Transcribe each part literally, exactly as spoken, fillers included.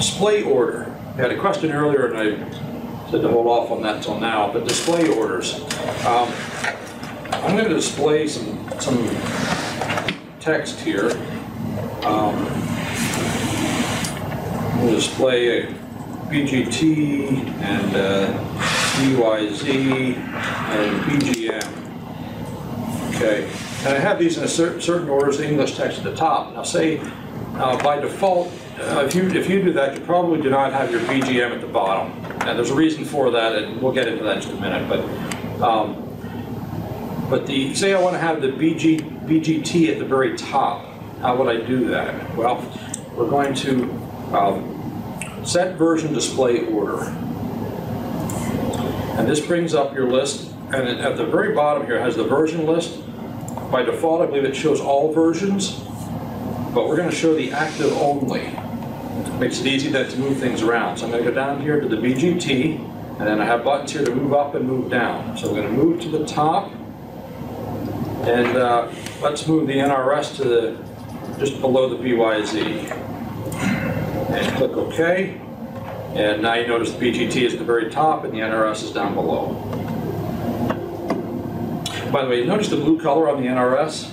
Display order. I had a question earlier and I said to hold off on that till now, but display orders. Um, I'm going to display some, some text here. Um, we'll display a B G T and uh, B Y Z and B G M. Okay, and I have these in a cer certain orders, the English text at the top. Now say, uh, by default, uh, if, you, if you do that, you probably do not have your B G M at the bottom. And there's a reason for that, and we'll get into that in just a minute. But, um, but the, say I want to have the B G, B G T at the very top. How would I do that? Well, we're going to um, set version display order. And this brings up your list. And it, at the very bottom here, it has the version list. By default, I believe it shows all versions. But we're going to show the active only. It makes it easy then to move things around. So I'm going to go down here to the B G T. And then I have buttons here to move up and move down. So I'm going to move to the top. And uh, let's move the N R S to the just below the B Y Z, and click OK. And now you notice the B G T is at the very top and the N R S is down below. By the way, you notice the blue color on the N R S?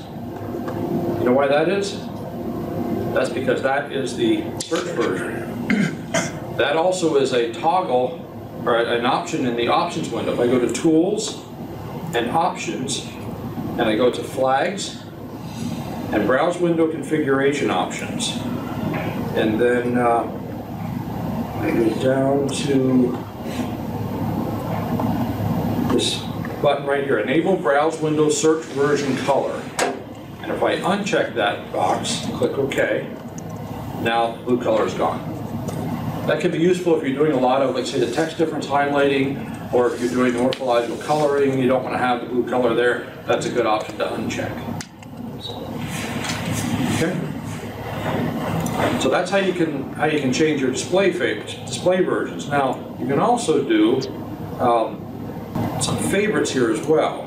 You know why that is? That's because that is the search version. That also is a toggle, or an option in the options window. If I go to Tools and Options, and I go to Flags, and browse window configuration options. And then uh, I go down to this button right here, enable browse window search version color. And if I uncheck that box, click OK, now blue color is gone. That can be useful if you're doing a lot of, like say, the text difference highlighting, or if you're doing morphological coloring, you don't want to have the blue color there, that's a good option to uncheck. Okay. So that's how you can how you can change your display display versions. Now you can also do um, some favorites here as well.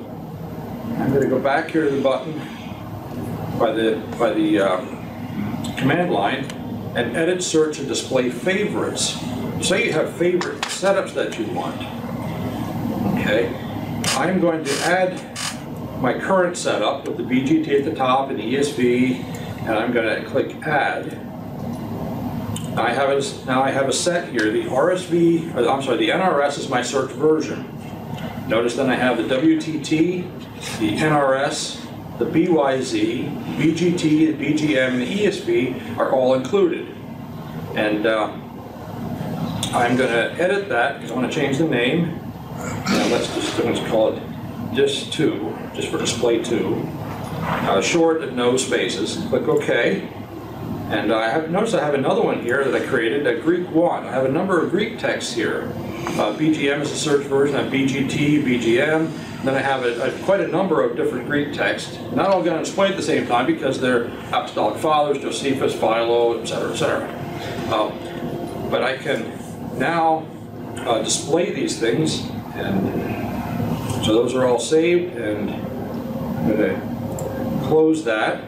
I'm going to go back here to the button by the by the um, command line and edit, search, and display favorites. Say you have favorite setups that you want. Okay. I'm going to add my current setup with the B G T at the top and the E S V. And I'm going to click Add. Now I have a, now I have a set here. The R S V, or I'm sorry, the N R S is my search version. Notice then I have the W T T, the N R S, the B Y Z, B G T, the B G M, and the E S V are all included. And uh, I'm going to edit that because I want to change the name. Now let's just let's call it Dis two, just for display two. Uh, short and no spaces. Click OK. And I have noticed I have another one here that I created, a Greek one. I have a number of Greek texts here. Uh, B G M is the search version. I have B G T, B G M. And then I have a, a, quite a number of different Greek texts. Not all going to display at the same time because they're Apostolic Fathers, Josephus, Philo, et cetera, et cetera. Uh, but I can now uh, display these things. And so those are all saved. And I'm going to close that.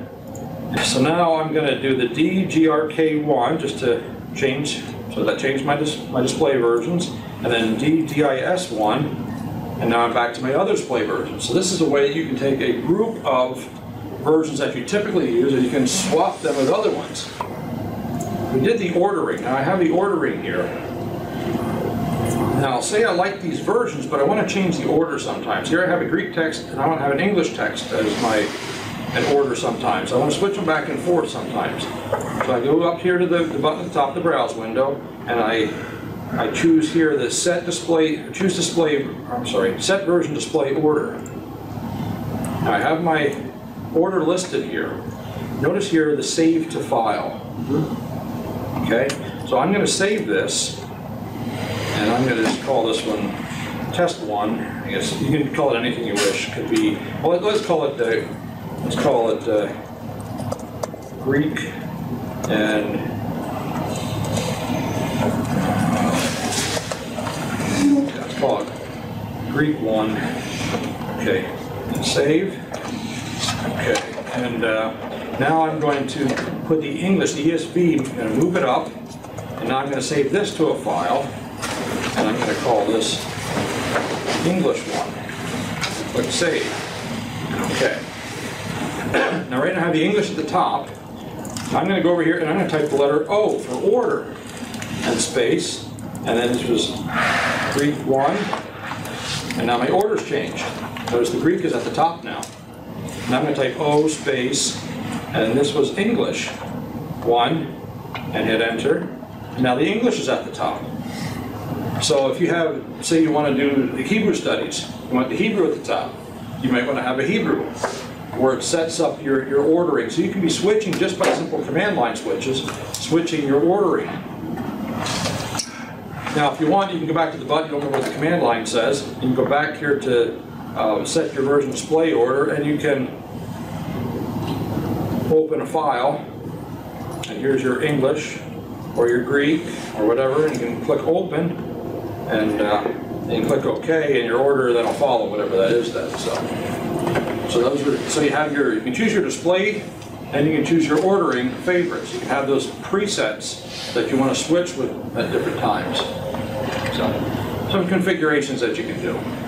So now I'm going to do the D G R K one just to change, so that changed my, dis my display versions, and then D D I S one, and now I'm back to my other display versions. So this is a way that you can take a group of versions that you typically use and you can swap them with other ones. We did the ordering. Now I have the ordering here. Now say I like these versions, but I want to change the order sometimes. Here I have a Greek text and I want to have an English text as my and order sometimes. I want to switch them back and forth sometimes. So I go up here to the, the button at the top of the browse window, and I I choose here the set display, choose display, I'm sorry, set version display order. Now I have my order listed here. Notice here the save to file. Okay, so I'm going to save this, and I'm going to just call this one test one. I guess you can call it anything you wish. Could be, well, let's call it the Let's call it uh, Greek and uh, let's call it Greek one. Okay, and save. Okay, and uh, now I'm going to put the English, the E S V, and move it up, And now I'm going to save this to a file, and I'm going to call this English one. Click save. Okay. Now right now I have the English at the top. I'm going to go over here and I'm going to type the letter O for order, and space, and then this was Greek one, and now my order's changed. Notice the Greek is at the top now. And I'm going to type O space, and this was English one, and hit enter. And now the English is at the top. So if you have, say you want to do the Hebrew studies, you want the Hebrew at the top, you might want to have a Hebrew, where it sets up your, your ordering. So you can be switching just by simple command line switches, switching your ordering. Now if you want, you can go back to the button, you don't know what the command line says, you can go back here to uh, set your version display order, and you can open a file, and here's your English, or your Greek, or whatever, and you can click open, and uh, you can click OK, and your order then will follow, whatever that is then. So. So those are, so you have your, you can choose your display, and you can choose your ordering favorites. You can have those presets that you want to switch with at different times. So, some configurations that you can do.